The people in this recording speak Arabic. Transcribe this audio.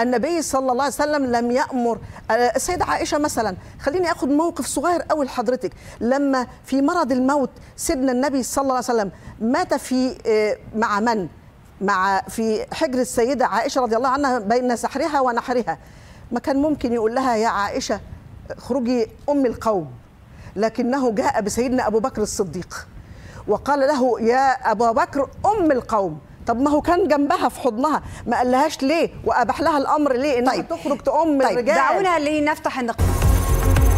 النبي صلى الله عليه وسلم لم يأمر. السيدة عائشة مثلا، خليني أخذ موقف صغير أول حضرتك، لما في مرض الموت سيدنا النبي صلى الله عليه وسلم مات في مع من؟ في حجر السيدة عائشة رضي الله عنها بين سحرها ونحرها. ما كان ممكن يقول لها يا عائشة اخرجي أم القوم، لكنه جاء بسيدنا أبو بكر الصديق وقال له يا أبو بكر أم القوم. طب ما هو كان جنبها في حضنها، ما قالهاش ليه وأباح لها الأمر ليه إنها تخرج تأم الرجال؟ دعونا لنفتح النقاش.